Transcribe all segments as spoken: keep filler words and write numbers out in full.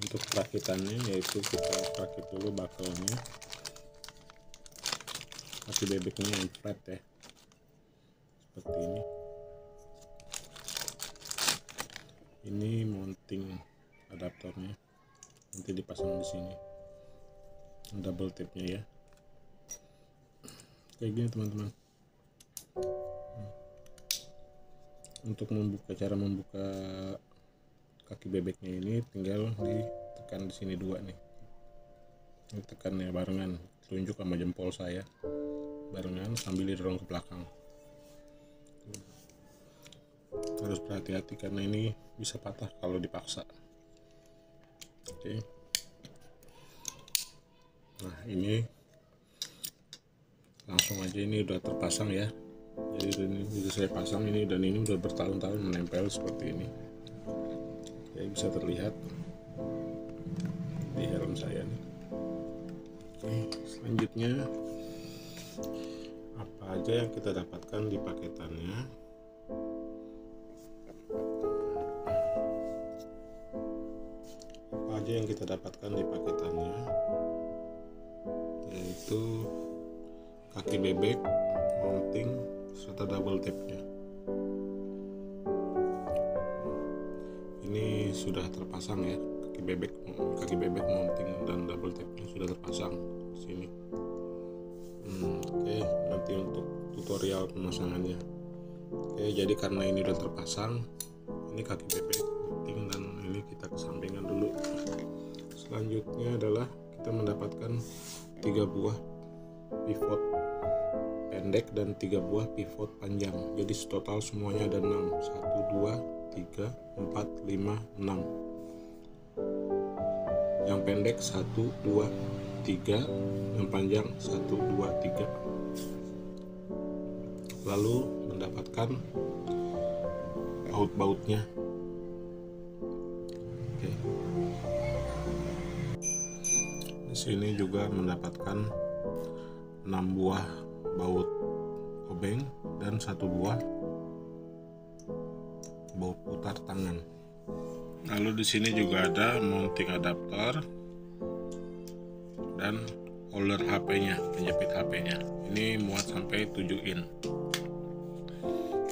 untuk perakitannya, yaitu kita rakit dulu bakalnya, masih bebeknya yang flat ya, seperti ini. Ini mounting adaptornya, nanti dipasang di sini, double tapnya ya, kayak gini teman-teman. Untuk membuka, cara membuka kaki bebeknya ini tinggal ditekan di sini dua nih, ini tekan ya barengan, telunjuk sama jempol saya barengan sambil didorong ke belakang. Harus berhati-hati karena ini bisa patah kalau dipaksa. Oke, nah ini langsung aja, ini udah terpasang ya. Jadi ini sudah saya pasang ini, dan ini udah bertahun-tahun menempel seperti ini. Jadi bisa terlihat di helm saya nih. Oke, selanjutnya apa aja yang kita dapatkan di paketannya? Apa aja yang kita dapatkan di paketannya? Yaitu kaki bebek, mounting, serta double tapnya. Ini sudah terpasang ya, kaki bebek, kaki bebek, mounting, dan double tapnya sudah terpasang di sini. Hmm, Oke, okay. Nanti untuk tutorial pemasangannya. Oke, okay, jadi karena ini sudah terpasang, ini kaki bebek, mounting, dan ini kita kesampingkan dulu. Selanjutnya adalah kita mendapatkan tiga buah pivot pendek dan tiga buah pivot panjang. Jadi total semuanya ada enam. satu dua tiga empat lima enam. Yang pendek satu dua tiga, yang panjang satu dua tiga. Lalu mendapatkan baut-bautnya. Oke. Di sini juga mendapatkan enam buah baut obeng dan satu buah baut putar tangan. Lalu di sini juga ada mounting adaptor dan holder H P-nya, penjepit H P-nya. Ini muat sampai tujuh inci.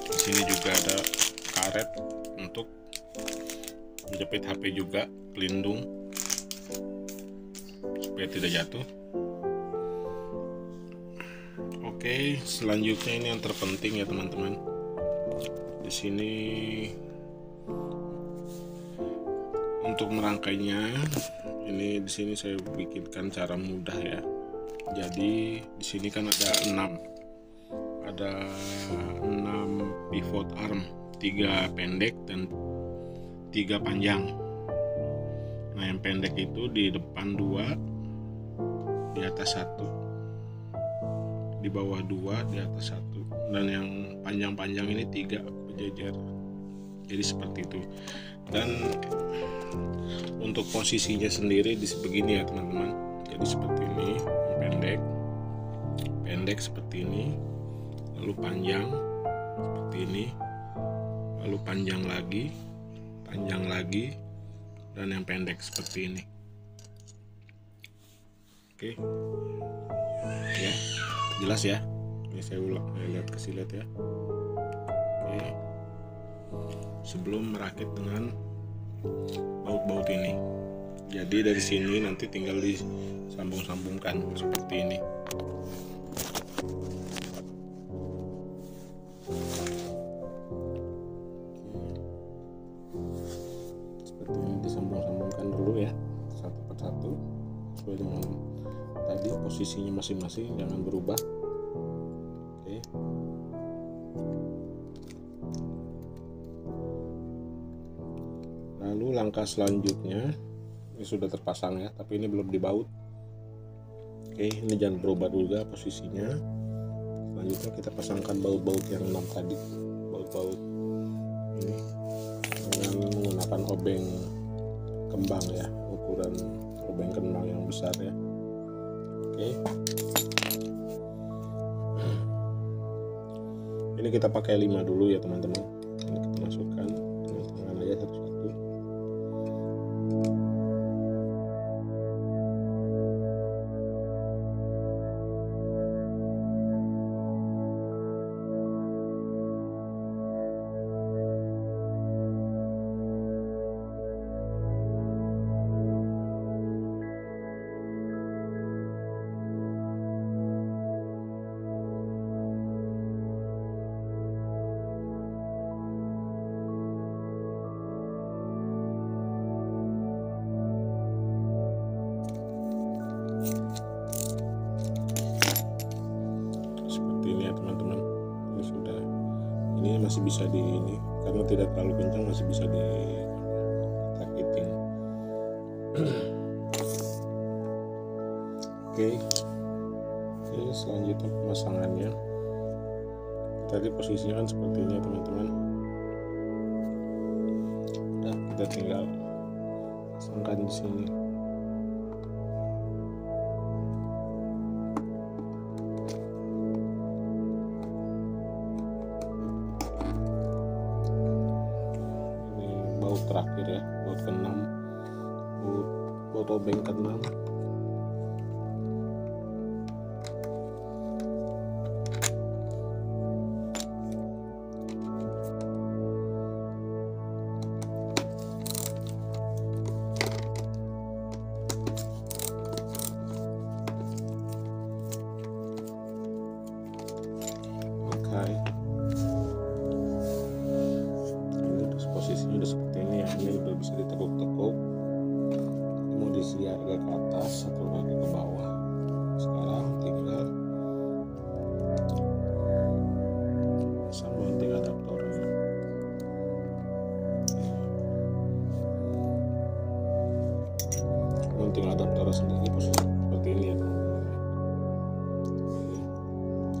Di sini juga ada karet untuk menjepit H P juga, pelindung supaya tidak jatuh. Oke, selanjutnya ini yang terpenting ya teman-teman. Di sini untuk merangkainya, ini di sini saya bikinkan cara mudah ya. Jadi di sini kan ada enam, ada enam pivot arm, tiga pendek dan tiga panjang. Nah yang pendek itu di depan dua, di atas satu, di bawah dua, di atas satu, dan yang panjang-panjang ini tiga berjejer. Jadi seperti itu. Dan untuk posisinya sendiri di begini ya teman-teman. Jadi seperti ini, pendek, pendek seperti ini, lalu panjang seperti ini, lalu panjang lagi, panjang lagi, dan yang pendek seperti ini. Oke, ya. Jelas ya, ini saya ulang, saya lihat kasih lihat ya. Oke, sebelum merakit dengan baut-baut ini, jadi dari sini nanti tinggal disambung-sambungkan seperti ini. Oke, seperti ini disambung-sambungkan dulu ya, satu persatu sesuai dengan tadi posisinya masing-masing, jangan berubah. Oke. Lalu langkah selanjutnya, ini sudah terpasang ya, tapi ini belum dibaut. Oke, ini jangan berubah juga posisinya. Selanjutnya kita pasangkan baut-baut yang enam tadi, baut-baut ini dengan menggunakan obeng kembang ya, ukuran obeng kembang yang besar ya. Oke. Ini kita pakai lima dulu ya teman-teman. Ini kita masukkan dengan tangan aja satu-satu. masih bisa di ini, karena tidak terlalu kencang masih bisa di targeting. Oke, ini selanjutnya pemasangannya. Tadi posisinya kan seperti ini ya teman-teman. Nah, kita tinggal pasangkan di sini. Terakhir ya, baut keenam, baut obeng keenam. Oke. Posisinya udah seperti ini ya, ini udah bisa ditekuk-tekuk, mau diisi agak ke atas atau agak ke bawah. Sekarang tinggal pasang mounting adaptornya. Mounting adaptor sendiri posisi seperti ini ya teman-teman.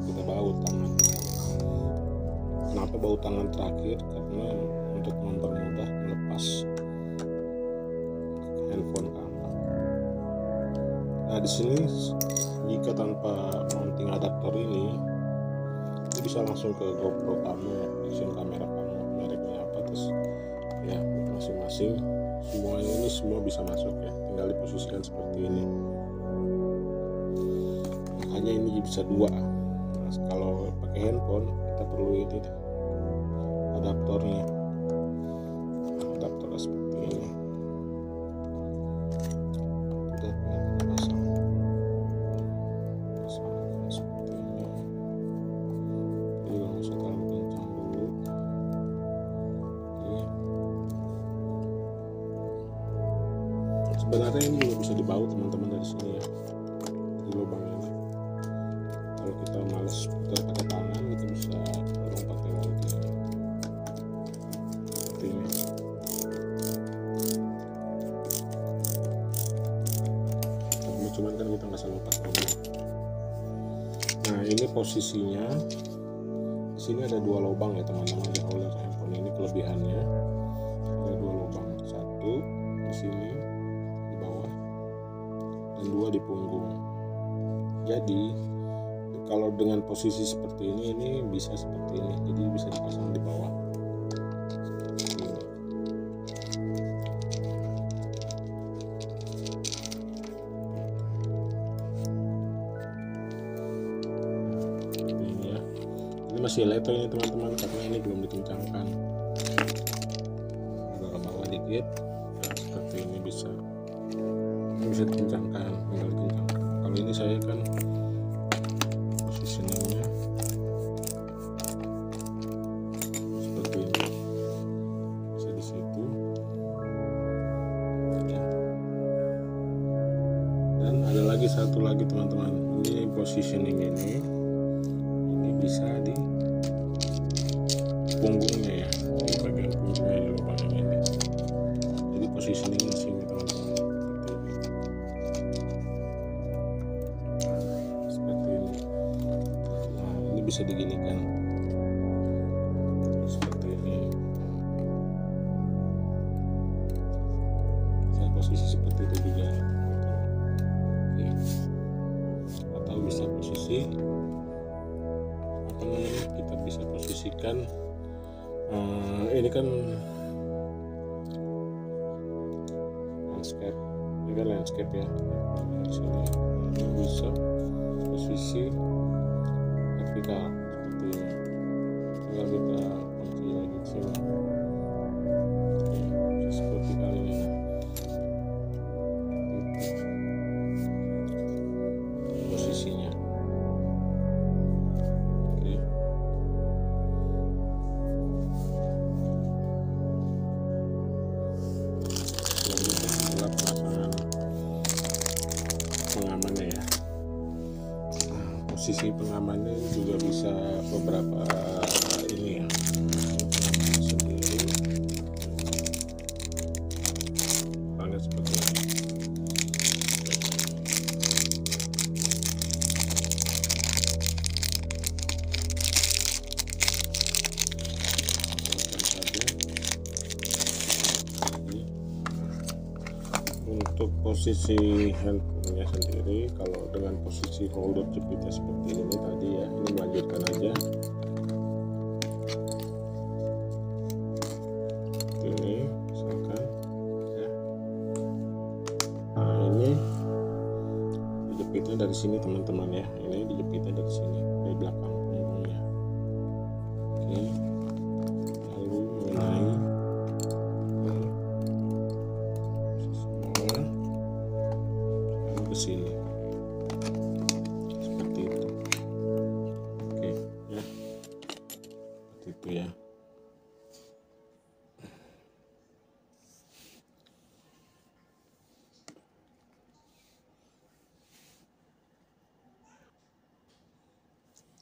Kita baut tangan. Kenapa baut tangan terakhir? Karena untuk mempermudah melepas handphone kamu. Nah di sini jika tanpa mounting adaptor ini, itu bisa langsung ke GoPro kamu, action kamera kamu, mereknya apa, terus ya masing-masing. Semuanya ini semua bisa masuk ya, tinggal diposisikan seperti ini. Makanya ini bisa dua. Nah, kalau pakai handphone kita perlu ini adaptornya. Seperti ini udah pasang, pasang seperti ini. Jadi nggak usah terlalu kencang dulu. Oke. Sebenarnya ini juga bisa dibaut teman-teman dari sini ya, di lubang ini. Kalau kita males putar pakai tangan, kita bisa dorong pakai bautnya seperti ini. Cuman kan kita nggak selalu pakai. Nah ini posisinya di sini ada dua lubang ya teman-teman ya, oleh handphone ini kelebihannya ada dua lubang, satu di sini di bawah dan dua di punggung. Jadi kalau dengan posisi seperti ini, ini bisa seperti ini, jadi bisa dipasang di bawah. Masih leto ini teman-teman karena ini belum dikencangkan, agak ke bawah dikit. Nah, seperti ini bisa ini bisa dikencangkan, tinggal dikencangkan. Kalau ini saya kan positioningnya seperti ini, bisa di situ ya. Dan ada lagi satu lagi teman-teman, ini positioning ini bisa di punggungnya ya, di bagian punggungnya di lubang ini. Jadi positioning di sini teman-teman seperti ini. Nah ini bisa diginikan seperti ini. Bisa posisi seperti itu juga. Oke. Atau bisa posisi kita bisa posisikan uh, ini kan landscape, ini kan landscape ya. Di sini ini bisa posisi vertikal seperti ini, tinggal kita kunci lagi di sini. Oke, seperti kali ini. Pengamannya ya, nah, posisi pengamannya juga bisa beberapa ini ya. untuk posisi handphonenya sendiri, kalau dengan posisi holder jepitnya seperti ini tadi ya, ini melanjutkan aja ini misalkan ya. Nah ini dijepitnya dari sini teman-teman ya, ini dijepitnya dari sini dari belakang punggungnya. Oke, lalu mengenai ke sini seperti itu. Oke ya, seperti itu ya.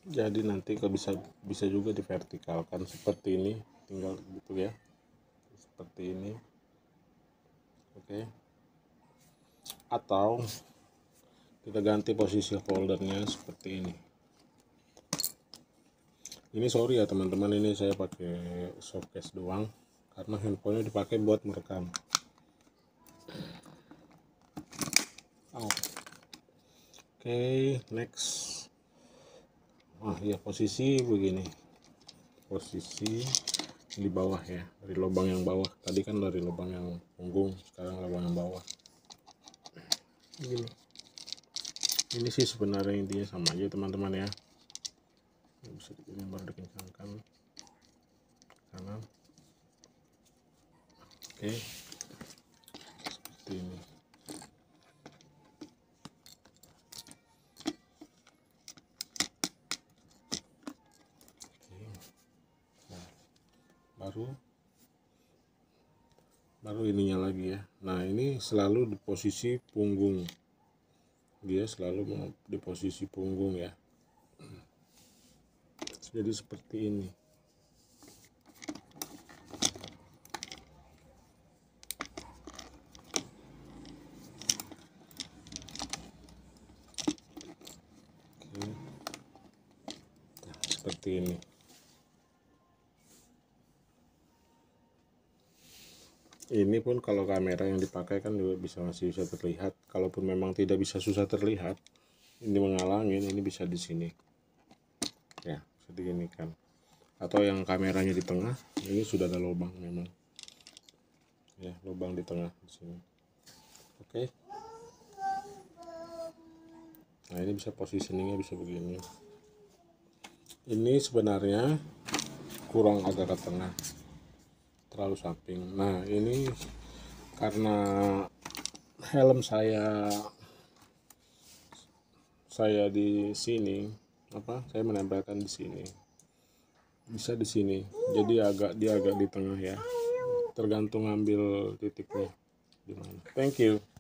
Jadi nanti kalau bisa bisa juga divertikalkan seperti ini, tinggal gitu ya, seperti ini. Oke, atau kita ganti posisi holdernya seperti ini. Ini sorry ya teman-teman, ini saya pakai softcase doang karena handphonenya dipakai buat merekam. Oh. Oke, okay, next. Ah ya, posisi begini, posisi di bawah ya, dari lubang yang bawah. Tadi kan dari lubang yang punggung, sekarang lubang yang bawah. Begini. Ini sih sebenarnya intinya sama aja teman-teman ya, bisa dikirim baru dikencangkan kanan. Oke, seperti ini. Oke. Nah, baru baru ininya lagi ya. Nah ini selalu di posisi punggung, dia selalu di posisi punggung ya, jadi seperti ini. Oke. Nah, seperti ini. Ini pun kalau kamera yang dipakai kan juga bisa masih bisa terlihat. Kalaupun memang tidak bisa susah terlihat, ini menghalangi, ini bisa di sini. Ya, bisa diginikan. Atau yang kameranya di tengah, ini sudah ada lubang memang. Ya, lubang di tengah di sini. Oke. Nah, ini bisa positioningnya bisa begini. Ini sebenarnya kurang agak ke tengah, terlalu samping. Nah ini karena helm saya saya di sini apa saya menempelkan di sini, bisa di sini, jadi agak dia agak di tengah ya, tergantung ambil titiknya gimana. Thank you.